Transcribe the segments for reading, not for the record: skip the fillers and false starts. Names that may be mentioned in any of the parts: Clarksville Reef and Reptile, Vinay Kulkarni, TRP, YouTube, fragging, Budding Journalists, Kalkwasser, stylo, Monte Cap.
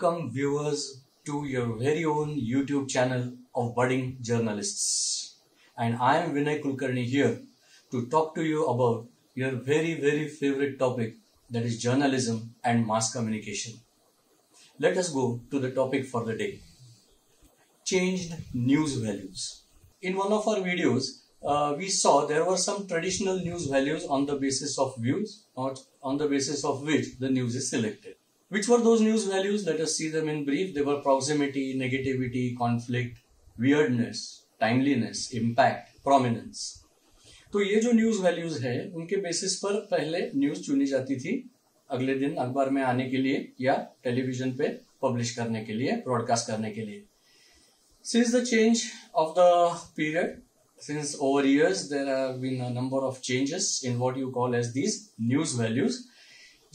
welcome viewers to your very own YouTube channel of Budding Journalists. And I am Vinay Kulkarni here to talk to you about your very favorite topic, that is journalism and mass communication. Let us go to the topic for the day. Changed news values. In one of our videos, we saw there were some traditional news values on the basis of views, or on the basis of which the news is selected. Which were those news values? Let us see them in brief. They were proximity, negativity, conflict, weirdness, timeliness, impact, prominence. तो ये जो news values है, उनके basis पर पहले news चुनी जाती थी अगले दिन अखबार में आने के लिए या television पे publish करने के लिए, broadcast करने के लिए. Since the change of the period, since over years, there have been a number of changes in what you call as these news values.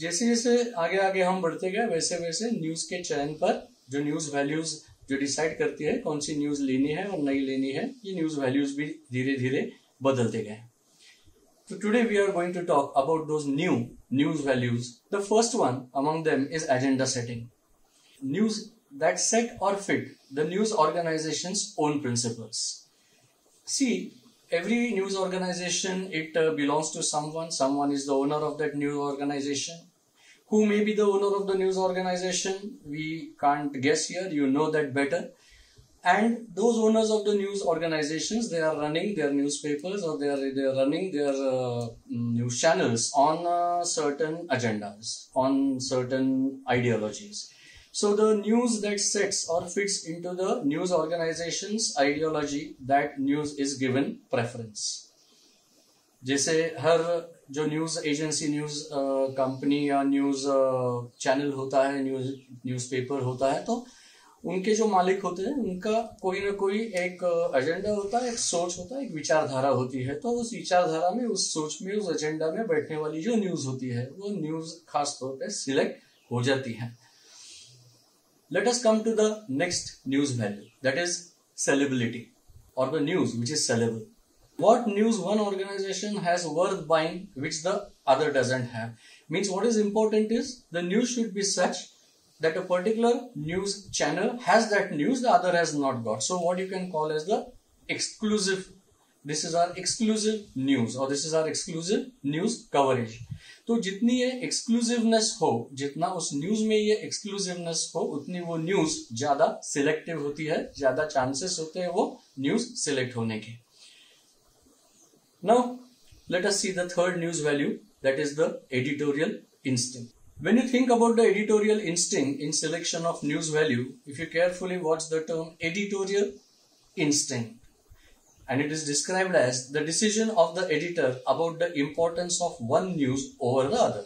जैसे जैसे आगे आगे हम बढ़ते गए, वैसे वैसे न्यूज के चयन पर जो न्यूज वैल्यूज जो डिसाइड करती है कौन सी न्यूज लेनी है और नहीं लेनी है, ये न्यूज वैल्यूज भी धीरे धीरे बदलते गए. So today we are going to talk about those new news values. The first one among them is agenda setting. News that set or fit the news organization's own principles. See, every news organization, it belongs to someone. Someone is the owner of that news organization. Who may be the owner of the news organization? We can't guess here. You know that better. And those owners of the news organizations, they are running their newspapers or they are running their news channels on certain agendas, on certain ideologies. So the news that sets or fits into the news organization's ideology, that news is given preference. जैसे हर जो news agency, news company या news channel होता है, newspaper होता है, तो उनके जो मालिक होते हैं उनका कोई ना कोई एक agenda होता है, एक सोच होता है, एक विचारधारा होती है. तो उस विचारधारा में, उस सोच में, उस agenda में बैठने वाली जो news होती है, वो news खास तौर पे select हो जाती है. Let us come to the next news value, that is sellability, or the news which is sellable. What news one organization has worth buying which the other doesn't have. Means what is important is the news should be such that a particular news channel has that news the other has not got. So what you can call as the exclusive, this is our exclusive news or this is our exclusive news coverage. तो जितनी ये exclusiveness हो, जितना उस news में ये exclusiveness हो, उतनी वो news ज़्यादा selective होती है, ज़्यादा chances होते हैं वो news select होने के. Now let us see the third news value, that is the editorial instinct. When you think about the editorial instinct in selection of news value, if you carefully watch the term editorial instinct, and it is described as the decision of the editor about the importance of one news over the other.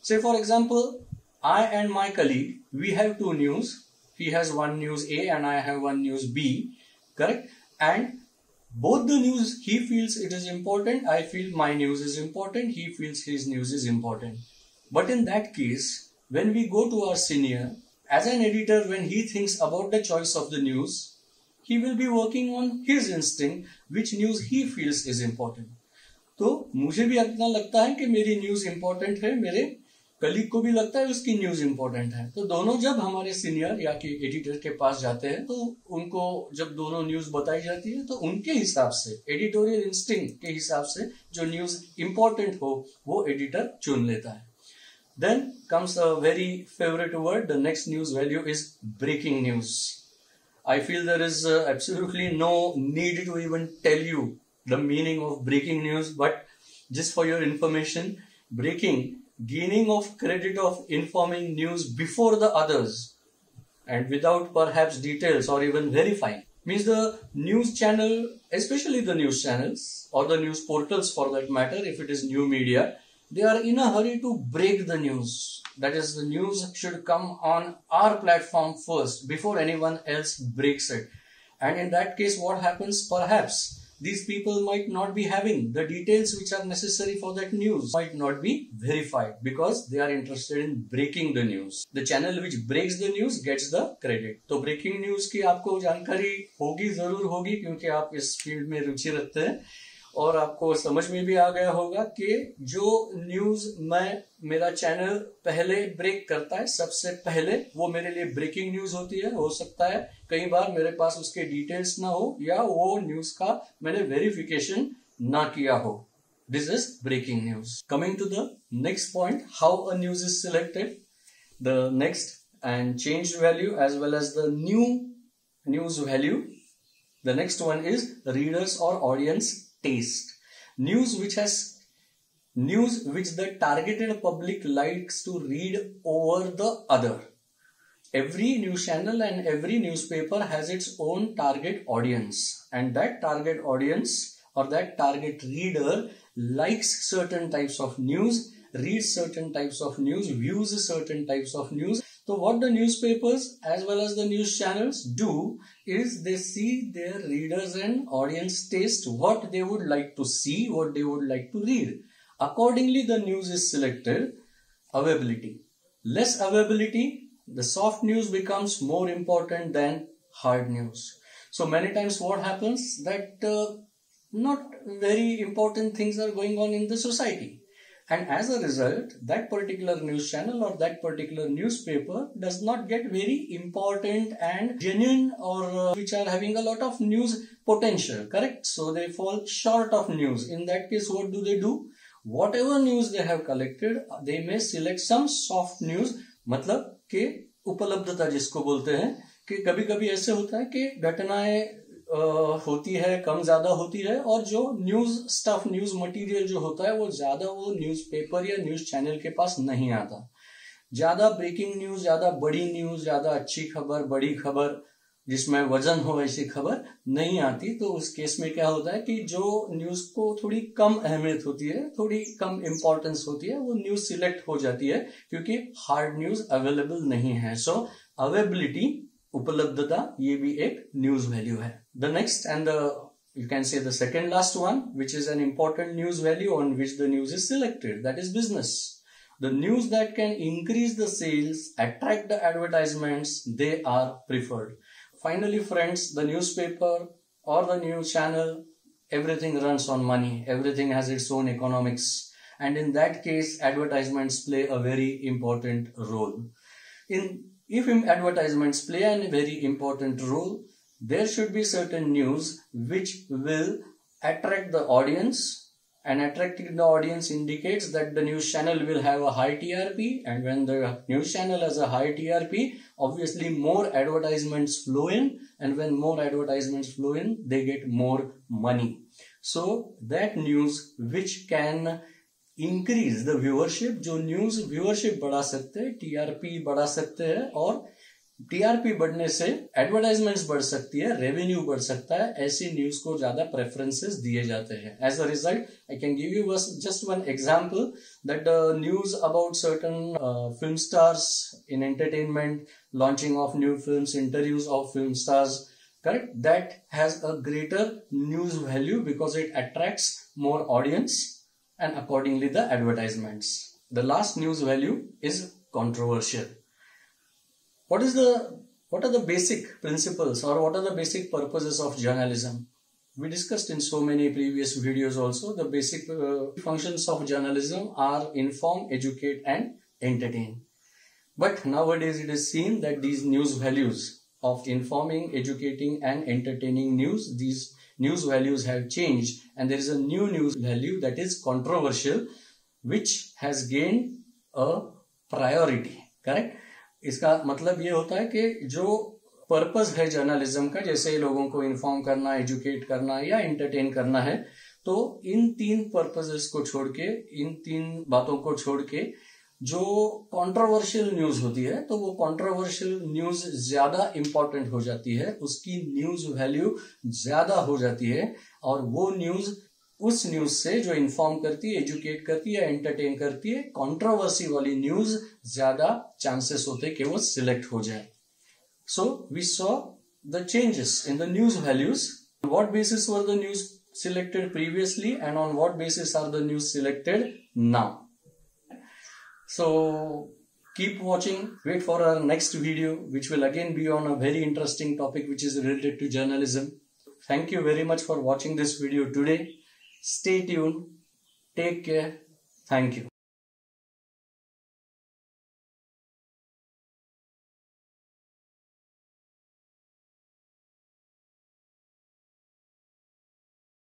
Say for example, I and my colleague, we have two news. He has one news A and I have one news B, correct? And both the news, he feels it is important, I feel my news is important, he feels his news is important. But in that case, when we go to our senior, as an editor, when he thinks about the choice of the news, he will be working on his instinct, which news he feels is important. तो मुझे भी इतना लगता है कि मेरी news important है, मेरे colleague को भी लगता है उसकी news important है. तो दोनों जब हमारे senior या कि editor के पास जाते हैं, तो उनको जब दोनों news बताई जाती है, तो उनके हिसाब से, editorial instinct के हिसाब से जो news important हो, वो editor चुन लेता है. Then comes a very favorite word. The next news value is breaking news. I feel there is absolutely no need to even tell you the meaning of breaking news, but just for your information, breaking, gaining of credit of informing news before the others and without perhaps details or even verifying. Means the news channel, especially the news channels or the news portals for that matter, if it is new media, they are in a hurry to break the news. That is, the news should come on our platform first before anyone else breaks it. And in that case, what happens? Perhaps these people might not be having the details which are necessary for that news, might not be verified because they are interested in breaking the news. The channel which breaks the news gets the credit. So breaking news ki aapko jankari hogi, zarur hogi, kyunki aap is field mein ruchi rakhte hain. और आपको समझ में भी आ गया होगा कि जो news मैं मेरा चैनल पहले ब्रेक करता है सबसे पहले, वो मेरे लिए ब्रेकिंग न्यूज़ होती है। हो सकता है कई बार मेरे पास उसके डिटेल्स ना हो या वो न्यूज़ का मैंने वेरिफिकेशन ना किया हो। This is breaking news. Coming to the next point, how a news is selected, the next and changed value as well as the new news value. The next one is readers or audience taste. News which the targeted public likes to read over the other. Every news channel and every newspaper has its own target audience, and that target audience or that target reader likes certain types of news, reads certain types of news, views certain types of news. So what the newspapers as well as the news channels do is they see their readers and audience taste, what they would like to see, what they would like to read. Accordingly, the news is selected. Availability. Less availability, the soft news becomes more important than hard news. So many times what happens that not very important things are going on in the society. And as a result, that particular news channel or that particular newspaper does not get very important and genuine or which are having a lot of news potential, correct? So they fall short of news. In that case, what do? Whatever news they have collected, they may select some soft news, मतलब के उपलब्धता जिसको बोलते हैं कि कभी-कभी ऐसे होता है कि घटनाएं होती है, कम ज़्यादा होती है और जो न्यूज़ स्टफ, न्यूज़ मटेरियल जो होता है वो ज़्यादा वो न्यूज़पेपर या न्यूज़ चैनल के पास नहीं आता। ज़्यादा ब्रेकिंग न्यूज़, ज़्यादा बड़ी न्यूज़, ज़्यादा अच्छी खबर, बड़ी खबर जिसमें वजन हो ऐसी खबर नहीं आती। तो उस केस में क्या होता है कि जो न्यूज़ को थोड़ी कम अहमियत होती है, थोड़ी कम इम्पोर्टेंस होती है, वो न्यूज़ सिलेक्ट हो जाती है क्योंकि हार्ड न्यूज़ अवेलेबल नहीं है। सो अवेलेबिलिटी, उपलब्धता, ये भी एक न्यूज़ वैल्यू है। The next and you can say the second last one, which is an important news value on which the news is selected, that is business. The news that can increase the sales, attract the advertisements, they are preferred. Finally, friends, the newspaper or the news channel, everything runs on money. Everything has its own economics. And in that case, advertisements play a very important role. If advertisements play a very important role, there should be certain news which will attract the audience, and attracting the audience indicates that the news channel will have a high TRP, and when the news channel has a high TRP, obviously more advertisements flow in, and when more advertisements flow in, they get more money. So that news which can increase the viewership, जो news viewership बढ़ा सकते हैं, TRP बढ़ा सकते हैं और TRP बढ़ने से एडवर्टाइजमेंट्स बढ़ सकती है, रेवेन्यू बढ़ सकता है, ऐसी न्यूज को ज्यादा प्रेफरेंसेस दिए जाते हैं। As a result, I can give you just one example that news about certain film stars in entertainment, launching of new films, interviews of film stars, correct? That has a greater news value because it attracts more audience and accordingly the advertisements. The last news value is controversial. What are the basic principles or what are the basic purposes of journalism? We discussed in so many previous videos also. The basic functions of journalism are inform, educate and entertain. But nowadays it is seen that these news values of informing, educating and entertaining news, these news values have changed and there is a new news value that is controversial, which has gained a priority, correct? इसका मतलब ये होता है कि जो purpose है journalism का, जैसे लोगों को इन्फॉर्म करना, एजुकेट करना या एंटरटेन करना है, तो इन तीन पर्पसेस को छोड़ के, इन तीन बातों को छोड़ के जो कंट्रोवर्शियल न्यूज होती है, तो वो कंट्रोवर्शियल न्यूज ज्यादा इम्पोर्टेंट हो जाती है, उसकी न्यूज वैल्यू ज्यादा हो जाती है और वो न्यूज उस न्यूज से जो इन्फॉर्म करती है, एजुकेट करती है, एंटरटेन करती है, कंट्रोवर्सी वाली न्यूज ज्यादा चांसेस होते कि वो सिलेक्ट हो जाए। So we saw the changes in the news values, what basis were the news selected previously and on what basis are the news selected now. So keep watching, wait for our next video which will again be on a very interesting topic which is related to journalism. Thank you very much for watching this video today. Stay tuned. Take care. Thank you.